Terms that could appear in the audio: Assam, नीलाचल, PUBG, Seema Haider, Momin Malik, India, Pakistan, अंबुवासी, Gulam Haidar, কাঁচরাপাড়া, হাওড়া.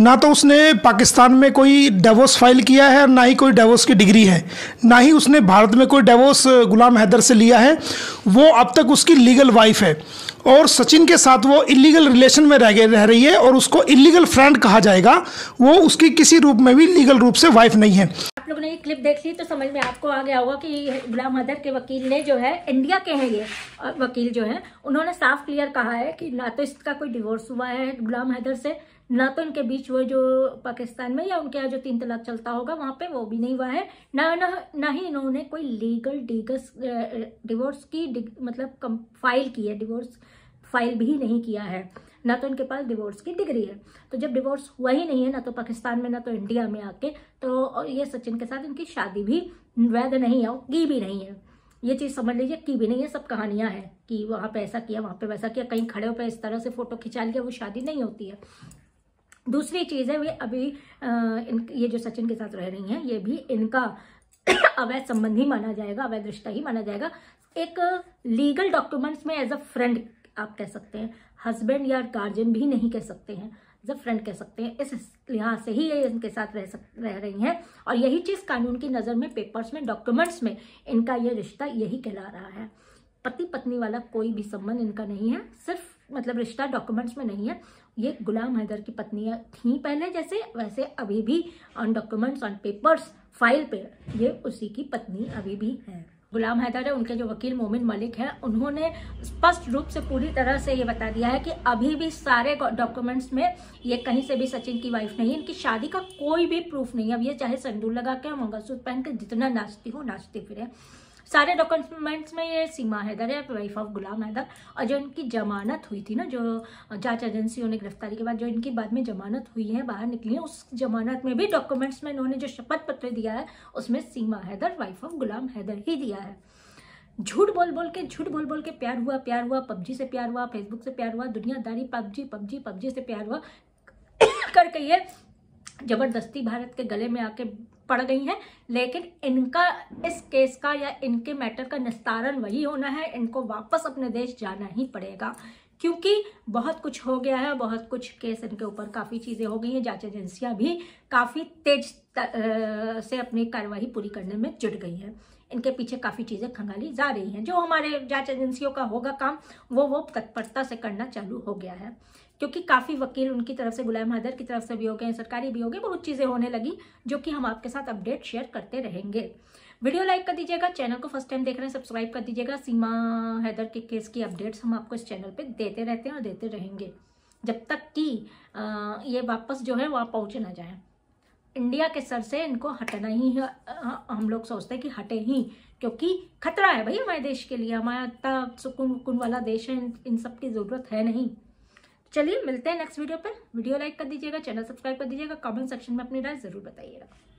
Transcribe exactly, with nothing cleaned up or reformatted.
ना तो उसने पाकिस्तान में कोई डिवोर्स फाइल किया है और ना ही कोई डिवोर्स की डिग्री है, ना ही उसने भारत में कोई डिवोर्स गुलाम हैदर से लिया है। वो अब तक उसकी लीगल वाइफ है और सचिन के साथ वो इलीगल रिलेशन में रह रह रही है और उसको इलीगल फ्रेंड कहा जाएगा। वो उसकी किसी रूप में भी लीगल रूप से वाइफ नहीं है। आप लोगों ने ये क्लिप देख ली तो समझ में आपको आ गया होगा कि गुलाम हैदर के वकील ने जो है, इंडिया के हैं ये वकील जो है, उन्होंने साफ क्लियर कहा है कि ना तो इसका कोई डिवोर्स हुआ है गुलाम हैदर से, ना तो इनके बीच वो जो पाकिस्तान में या उनके यहाँ जो तीन तलाक चलता होगा वहाँ पे वो भी नहीं हुआ है, ना ना ना ही इन्होंने कोई लीगल डिगस डिवोर्स की डिग, मतलब कम, फाइल की है, डिवोर्स फाइल भी नहीं किया है, ना तो इनके पास डिवोर्स की डिग्री है। तो जब डिवोर्स हुआ ही नहीं है ना तो पाकिस्तान में ना तो इंडिया में आके, तो ये सचिन के साथ इनकी शादी भी वैध नहीं है, की भी नहीं है। ये चीज़ समझ लीजिए कि भी नहीं है, सब कहानियां हैं कि वहाँ पे ऐसा किया, वहाँ पे वैसा किया, कहीं खड़े होकर इस तरह से फोटो खिंचा लिया, वो शादी नहीं होती है। दूसरी चीज़ है, वे अभी आ, इन ये जो सचिन के साथ रह रही हैं ये भी इनका अवैध संबंध ही माना जाएगा, अवैध रिश्ता ही माना जाएगा। एक लीगल डॉक्यूमेंट्स में एज अ फ्रेंड आप कह सकते हैं, हस्बैंड या गार्जियन भी नहीं कह सकते हैं, एज अ फ्रेंड कह सकते हैं। इस लिहाज से ही ये इनके साथ रह सक रह रही हैं और यही चीज़ कानून की नज़र में, पेपर्स में, डॉक्यूमेंट्स में इनका ये रिश्ता यही कहला रहा है। पति पत्नी वाला कोई भी संबंध इनका नहीं है, सिर्फ मतलब रिश्ता डॉक्यूमेंट्स में नहीं है। ये गुलाम हैदर की पत्नियां थी पहले जैसे, वैसे अभी भी on documents, on papers, file पे ये उसी की पत्नी अभी भी है। गुलाम हैदर है, उनके जो वकील मोमिन मलिक हैं, उन्होंने स्पष्ट रूप से पूरी तरह से ये बता दिया है कि अभी भी सारे डॉक्यूमेंट्स में ये कहीं से भी सचिन की वाइफ नहीं है, इनकी शादी का कोई भी प्रूफ नहीं है। अब ये चाहे संदूर लगा के, मंगलसूत्र पहन के, जितना नाचती हो नाचती फिरे, सारे डॉक्यूमेंट्स में ये सीमा हैदर है, वाइफ ऑफ गुलाम हैदर। और जो इनकी जमानत हुई थी ना, जो जांच एजेंसियों ने गिरफ्तारी के बाद जो इनकी बाद में जमानत हुई है, बाहर निकली है, उस जमानत में भी डॉक्यूमेंट्स में इन्होंने जो शपथ पत्र दिया है उसमें सीमा हैदर वाइफ ऑफ गुलाम हैदर ही दिया है। झूठ बोल बोल के झूठ बोल बोल के प्यार हुआ प्यार हुआ पबजी से प्यार हुआ, फेसबुक से प्यार हुआ, दुनियादारी पबजी पबजी पबजी से प्यार हुआ करके ये जबरदस्ती भारत के गले में आके पड़ गई हैं। लेकिन इनका इस केस का या इनके मैटर का निस्तारण वही होना है, इनको वापस अपने देश जाना ही पड़ेगा, क्योंकि बहुत कुछ हो गया है, बहुत कुछ केस इनके ऊपर, काफ़ी चीज़ें हो गई हैं। जांच एजेंसियां भी काफ़ी तेज से अपनी कार्रवाई पूरी करने में जुट गई हैं। इनके पीछे काफ़ी चीज़ें खंगाली जा रही हैं। जो हमारे जांच एजेंसियों का होगा काम वो वो तत्परता से करना चालू हो गया है, क्योंकि काफ़ी वकील उनकी तरफ से, गुलाम हैदर की तरफ से भी हो गए, सरकारी भी हो गए, बहुत चीज़ें होने लगी जो कि हम आपके साथ अपडेट शेयर करते रहेंगे। वीडियो लाइक कर दीजिएगा, चैनल को फर्स्ट टाइम देख रहे हैं सब्सक्राइब कर दीजिएगा। सीमा हैदर के केस की अपडेट्स हम आपको इस चैनल पे देते रहते हैं और देते रहेंगे जब तक कि ये वापस जो है वहाँ पहुँच ना जाए। इंडिया के सर से इनको हटना ही है, हम लोग सोचते हैं कि हटे ही, क्योंकि खतरा है भाई हमारे देश के लिए, हमारा इतना सुकून वकून वाला देश है, इन सब की ज़रूरत है नहीं। चलिए मिलते हैं नेक्स्ट वीडियो पर। वीडियो लाइक कर दीजिएगा, चैनल सब्सक्राइब कर दीजिएगा, कमेंट सेक्शन में अपनी राय ज़रूर बताइएगा।